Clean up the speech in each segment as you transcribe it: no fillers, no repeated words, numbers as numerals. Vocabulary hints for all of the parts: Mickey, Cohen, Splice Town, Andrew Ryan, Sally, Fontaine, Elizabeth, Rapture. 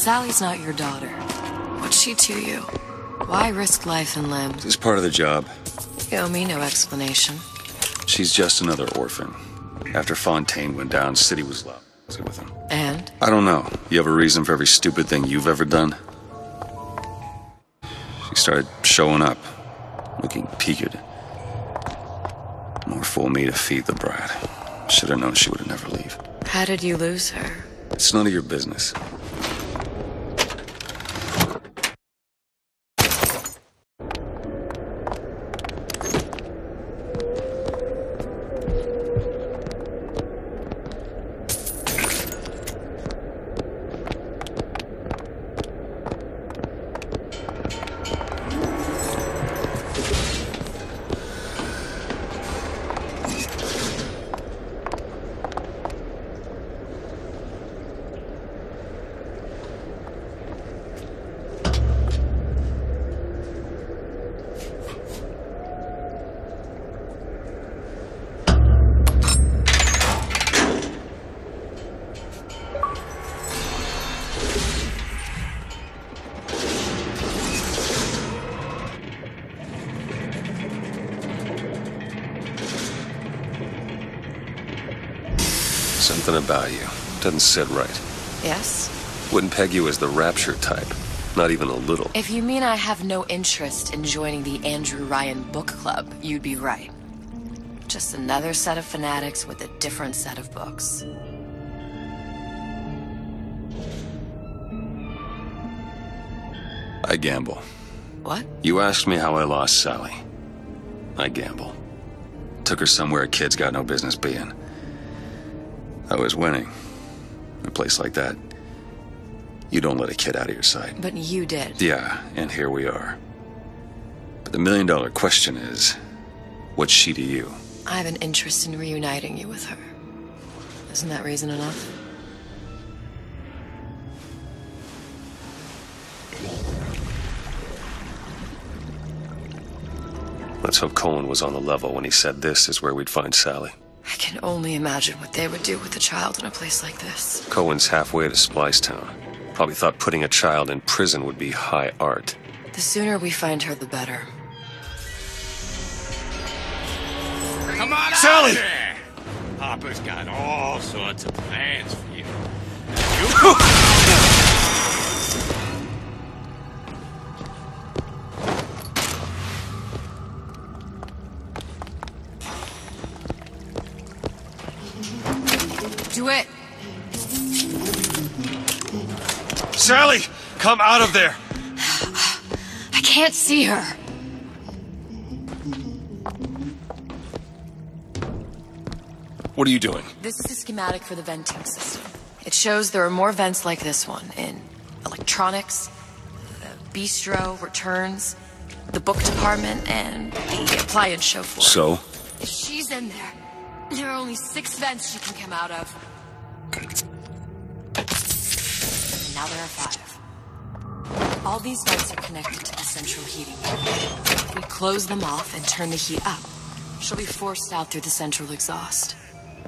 Sally's not your daughter. What's she to you? Why risk life and limb? It's part of the job. You owe me no explanation. She's just another orphan. After Fontaine went down, City was loud with him. And? I don't know. You have a reason for every stupid thing you've ever done? She started showing up, looking peaked. More fool me to feed the bride. Should have known she would never leave. How did you lose her? It's none of your business. Something about you doesn't sit right. Yes? Wouldn't peg you as the Rapture type. Not even a little. If you mean I have no interest in joining the Andrew Ryan book club, you'd be right. Just another set of fanatics with a different set of books. I gamble. What? You asked me how I lost Sally. I gamble. Took her somewhere a kid's got no business being. I was winning. In a place like that, you don't let a kid out of your sight. But you did. Yeah, and here we are. But the million-dollar question is, what's she to you? I have an interest in reuniting you with her. Isn't that reason enough? Let's hope Cohen was on the level when he said this is where we'd find Sally. I can only imagine what they would do with a child in a place like this. Cohen's halfway to Splice Town. Probably thought putting a child in prison would be high art. The sooner we find her, the better. Come on, Sally! Hopper's got all sorts of plans for you. Do it. Sally, come out of there. I can't see her. What are you doing? This is a schematic for the venting system. It shows there are more vents like this one in electronics, the bistro, returns, the book department, and the appliance show floor. So? If she's in there, there are only 6 vents she can come out of. Now there are 5. All these vents are connected to the central heating unit. If we close them off and turn the heat up, she'll be forced out through the central exhaust.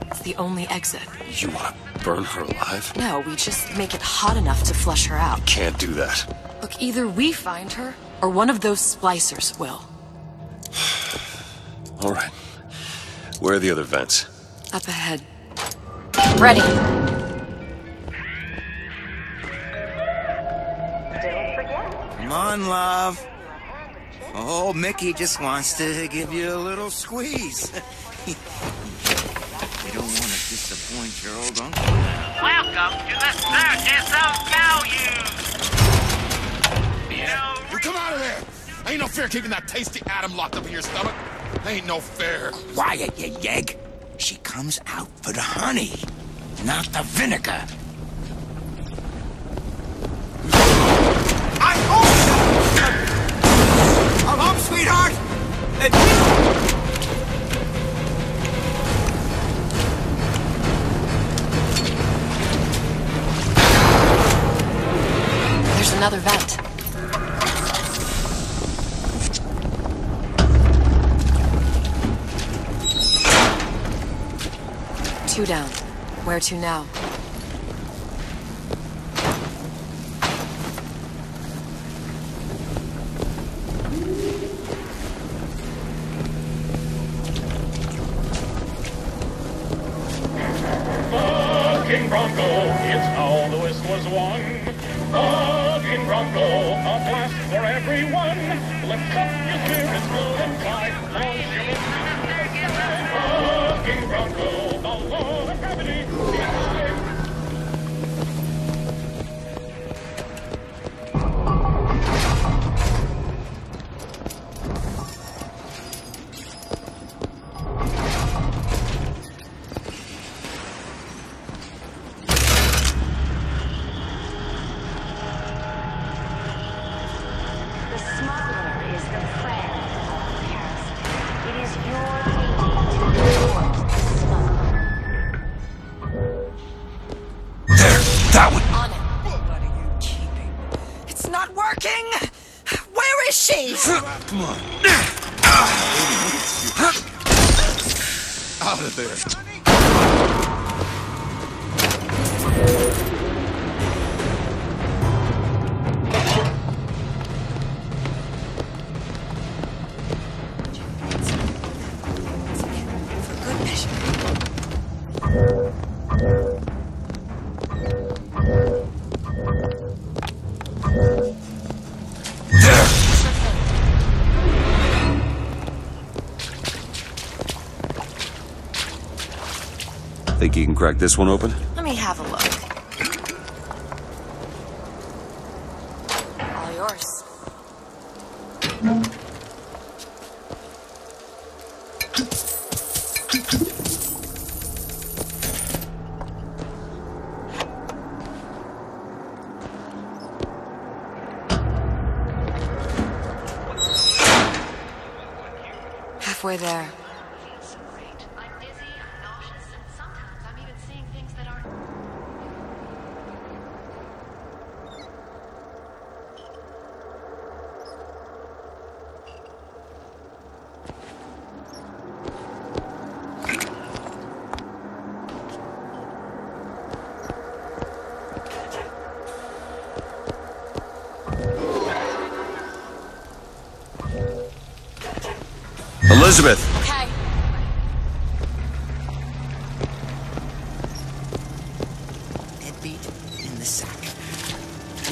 It's the only exit. You want to burn her alive? No, we just make it hot enough to flush her out. You can't do that. Look, either we find her, or one of those splicers will. All right. Where are the other vents? Up ahead. Ready. Come on, love. Oh, Mickey just wants to give you a little squeeze. You don't want to disappoint your old uncle. Welcome to the circus of value. You come out of there! Ain't no fair keeping that tasty atom locked up in your stomach. Ain't no fair. Quiet, you yegg. She comes out for the honey, not the vinegar. I hope. Come home, sweetheart. There's another vent. Two down. Where to now? Come on. Out of there. Think you can crack this one open? Let me have a look. All yours. Halfway there. Elizabeth! Okay. Deadbeat in the sack.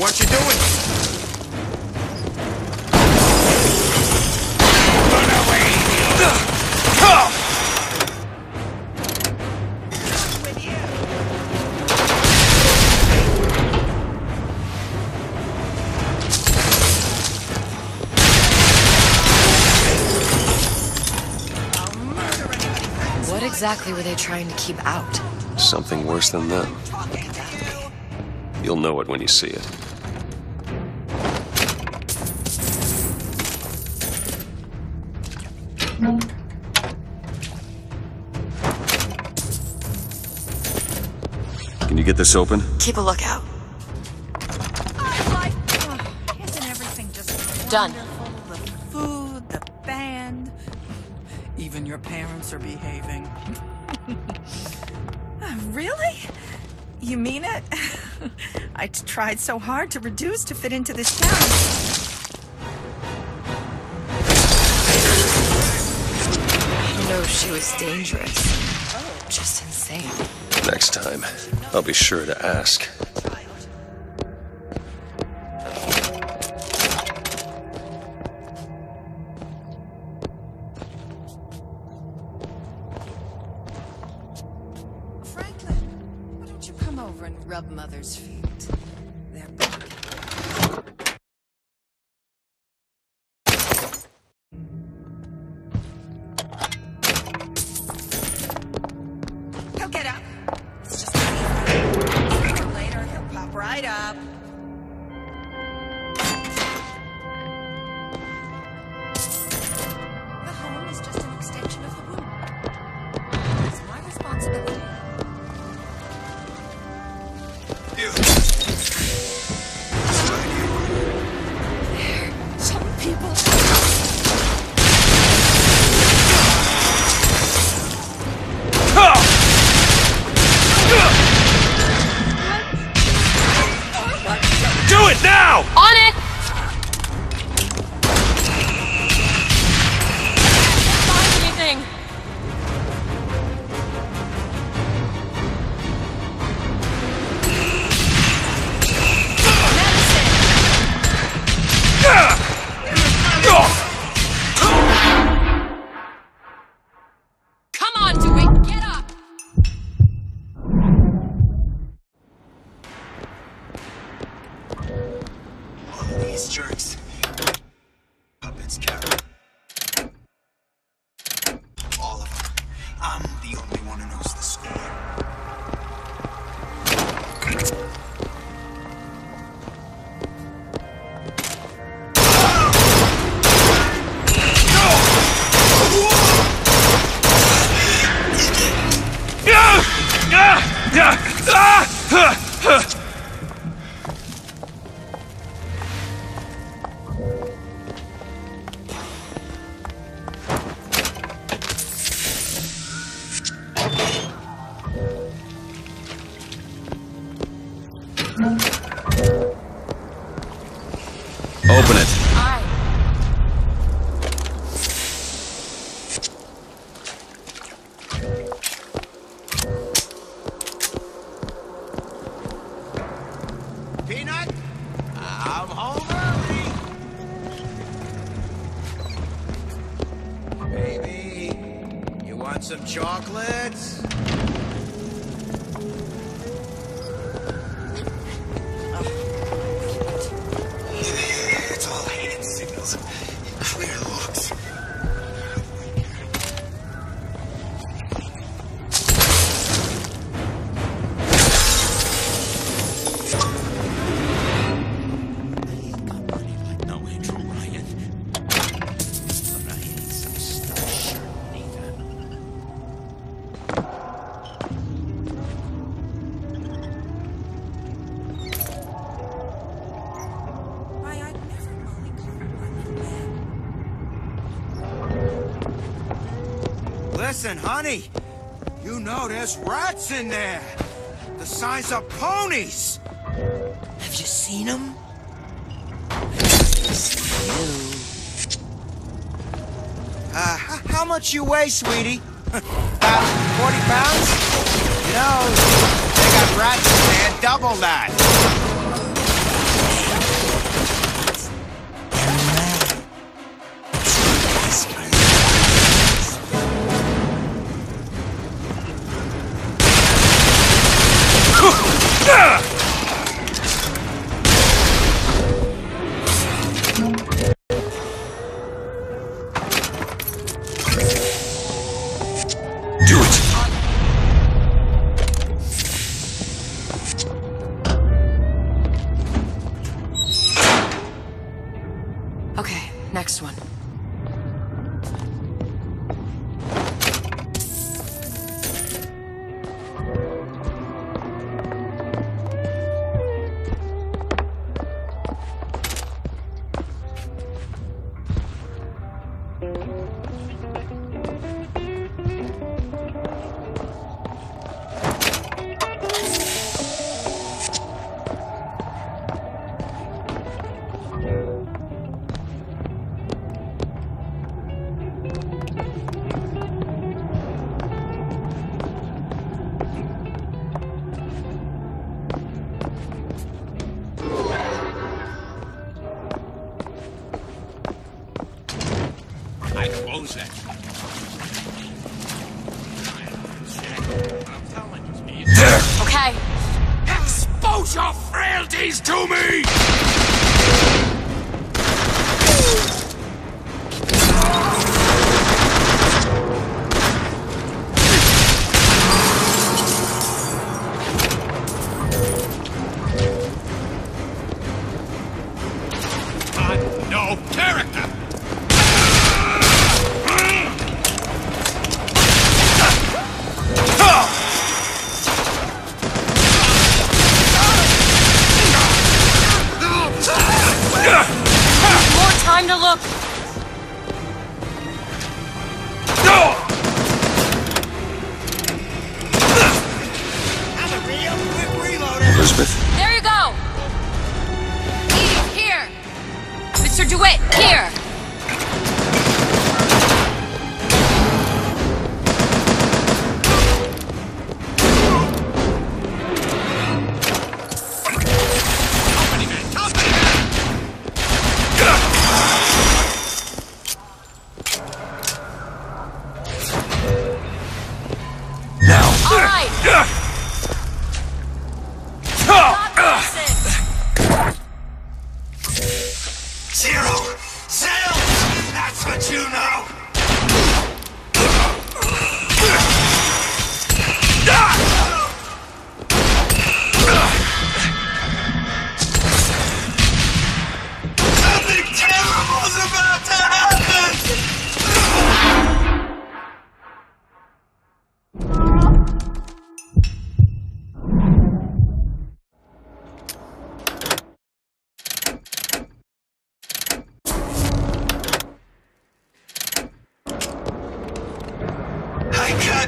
What you doing? Run away! With you. What exactly were they trying to keep out? Something worse than them. Look at that. You'll know it when you see it. Can you get this open? Keep a lookout. Isn't everything just done? The food, the band, even your parents are behaving. Really? You mean it? I tried so hard to reduce to fit into this town. You know she was dangerous. Just insane. Next time, I'll be sure to ask. Franklin, why don't you come over and rub Mother's feet? They're broken. He'll get up. It's just easy. Later, he'll pop right up. The home is just an extension of the womb. It's my responsibility. Jerks. Puppets, carrot. All of them. I'm the only one who knows the score. Want some chocolates? It's all hand signals. Clear looks. Listen, honey, you know there's rats in there, the size of ponies. Have you seen them? How much you weigh, sweetie? About 40 pounds? You know, they got rats in there, double that. Next one.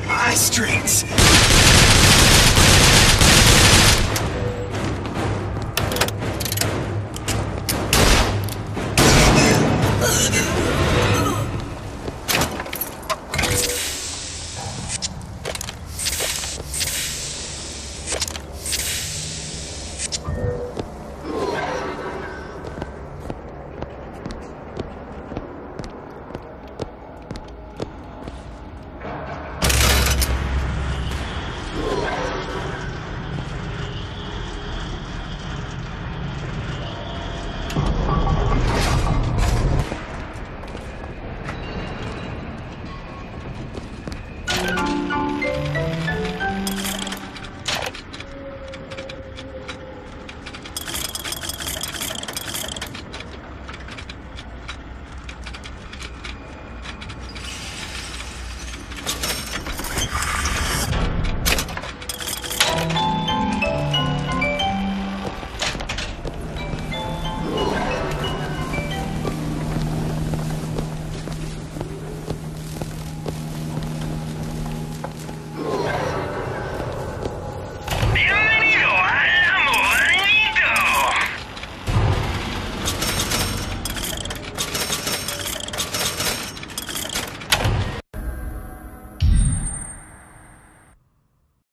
My strings.